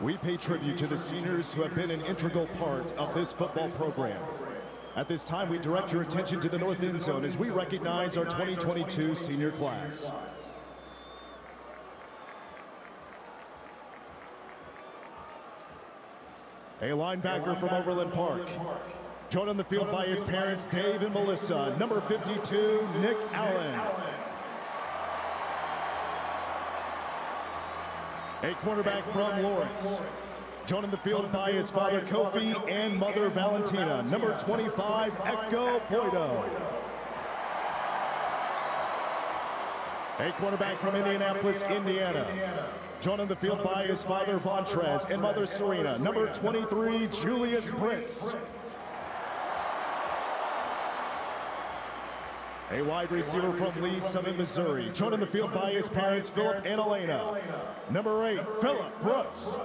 We pay tribute to the seniors who have been an integral part of this football program. At this time, we direct your attention to the north end zone as we recognize our 2022 senior class. A linebacker from Overland Park, joined on the field by his parents, Dave and Melissa, number 52, Nick Allen. A cornerback from Lawrence, joined on the field by his father, Kofi, and mother, Valentina, number 25, Echo Boydow. A cornerback from Indianapolis, Indiana, joined on the field by his father, Vontrez, and mother, Serena, number 23, Julius Prince. A wide receiver from Lee Summit, Missouri, joined on the field by his parents, Philip and Elena, number 8, Philip Brooks.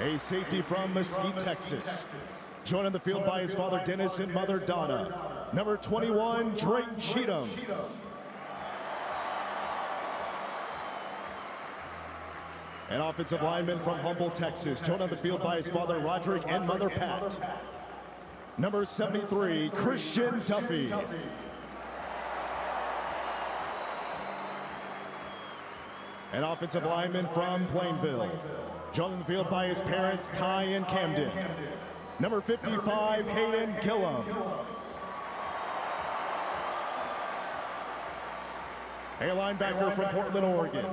A safety from Mesquite, Texas, joined on the field by his father, Dennis, and mother, Donna, number 21, Drake Cheatham. An offensive lineman from Humble, Texas, joined on the field by his father, Roderick, and mother, Pat, number 73, Christian Tuffy. An offensive lineman from Plainville, joined on the field by his parents, Ty and Camden, number 55, Hayden Killam. A linebacker from Portland, Oregon,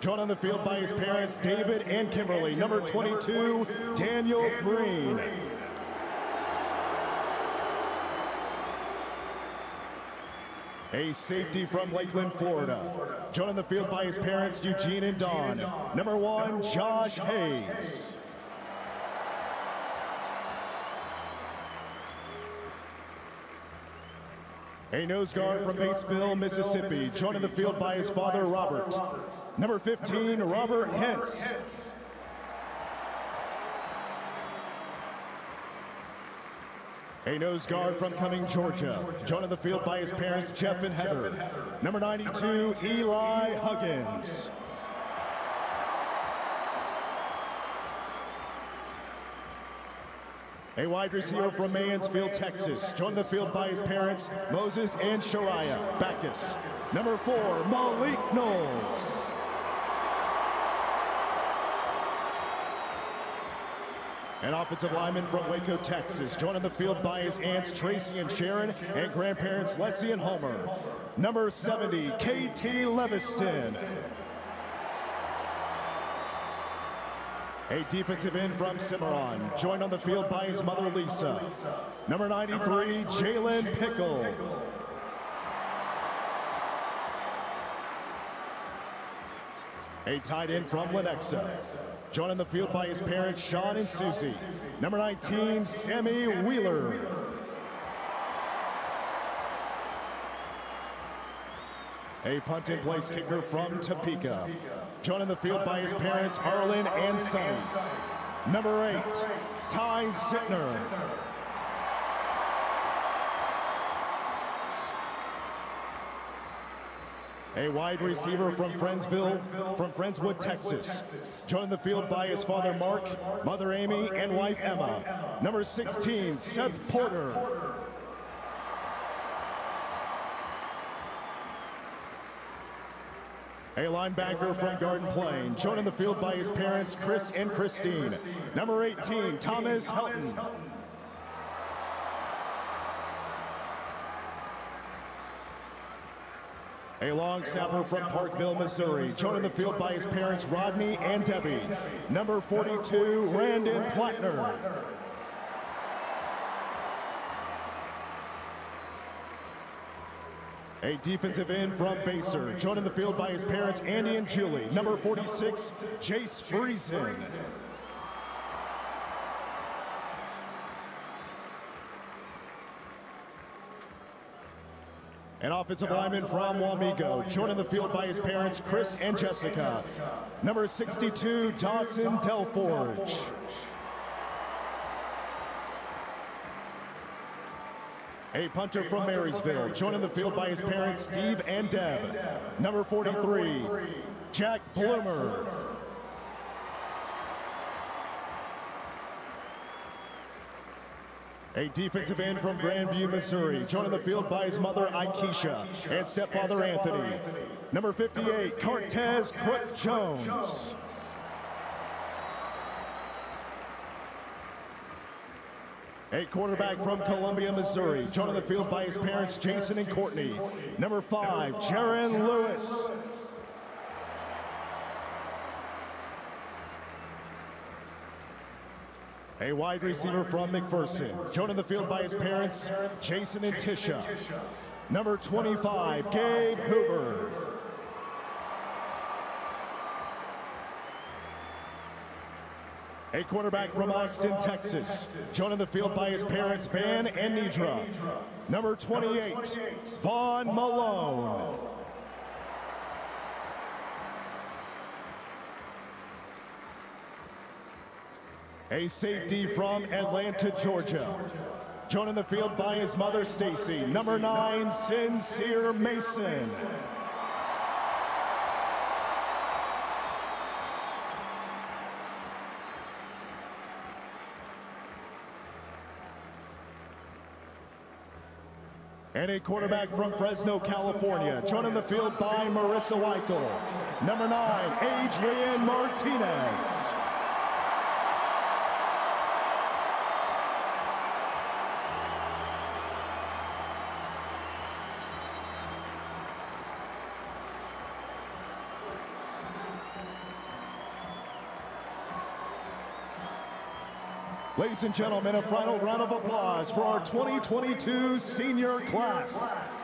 joined on the field by his parents, David and Kimberly, number 22, Daniel Green. A safety from Lakeland, Florida, joined on the field by his parents, Eugene and Don, number 1, Josh Hayes. A nose guard from Batesville, Mississippi, joined in the field by his father, Robert, number 15, Robert Hentz. A nose guard from Cumming, Georgia, joined in the field by his parents, Jeff and Heather, number 92, Eli Huggins. A wide receiver from Mansfield, Texas, joined the field by his parents, Moses and Shariah Backus, number 4, Malik Knowles. An offensive lineman from Waco, Texas, joined on the field by his aunts, Tracy and Sharon, and grandparents, Leslie and Homer, number 70, K.T. Leviston. A defensive end from Cimarron, joined on the field by his mother, Lisa, number 93, Jalen Pickle. A tight end from Lenexa, joined on the field by his parents, Sean and Susie, number 19, Sammy Wheeler. A punt in place kicker from Topeka, joined on the field by his parents, Arlen and Sonny, number 8, Ty Zittner. A wide receiver from Friendswood, Texas, joined on the field by his father, Mark, mother, Amy, and wife, Emma, number 16, Seth Porter. A linebacker from Garden Plain, joined on the field by his parents, Chris and Christine, number 18, Thomas Helton. A long snapper from Parkville, Missouri, joined on the field by his parents, Rodney and Debbie, number 42, Randon Plattner. A defensive end from Baser, joined in the field by his parents, Andy and Julie, number 46, Jace Friesen. An offensive lineman from Wamego, joined in the field by his parents, Chris and Jessica, number 62, Dawson Delforge. A punter from Marysville, joined in the field by his parents Steve and Deb. Number 43, Jack Bloomer. A defensive end from Grandview, Missouri, joined in the field by his mother Aikisha and stepfather Anthony. Number 58, Cortez-Jones. A quarterback from Columbia, Missouri, joined on the field by his parents, Jason and Courtney. Number 5, Jaron Lewis. A wide receiver from McPherson, joined on the field by his parents, Jason and Tisha. Number 25, Gabe Hoover. A quarterback from Austin, Texas, joined in the field by his parents, Van and Nidra. Number 28, Vaughn Malone. A safety from Atlanta, Georgia, joined in the field by his mother, Stacy. Number 9, Sincere Mason. And a quarterback from Fresno, California, joined in the field by Marissa Weichel. Number 9, Adrian Martinez. Ladies and gentlemen, a final round of applause for our 2022 senior class.